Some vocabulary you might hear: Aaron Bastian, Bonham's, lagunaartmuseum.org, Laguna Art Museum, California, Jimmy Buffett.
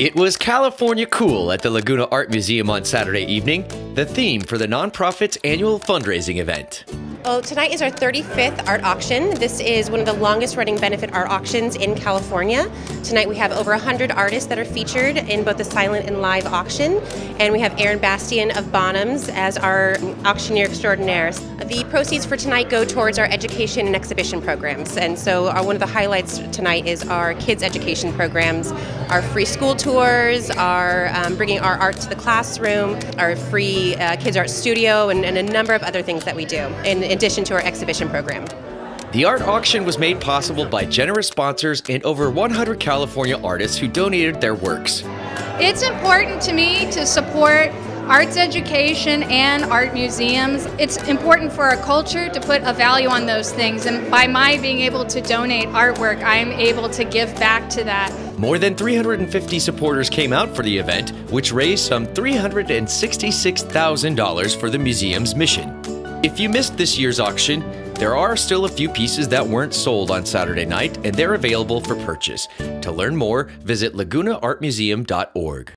It was California Cool at the Laguna Art Museum on Saturday evening, the theme for the nonprofit's annual fundraising event. Well, tonight is our 35th art auction. This is one of the longest running benefit art auctions in California. Tonight we have over 100 artists that are featured in both the silent and live auction. And we have Aaron Bastian of Bonham's as our auctioneer extraordinaire. The proceeds for tonight go towards our education and exhibition programs. And so one of the highlights tonight is our kids' education programs, our free school tours, our bringing our art to the classroom, our free kids' art studio, and a number of other things that we do. In addition to our exhibition program. The art auction was made possible by generous sponsors and over 100 California artists who donated their works. It's important to me to support arts education and art museums. It's important for our culture to put a value on those things, and by my being able to donate artwork, I'm able to give back to that. More than 350 supporters came out for the event, which raised some $366,000 for the museum's mission. If you missed this year's auction, there are still a few pieces that weren't sold on Saturday night, and they're available for purchase. To learn more, visit lagunaartmuseum.org.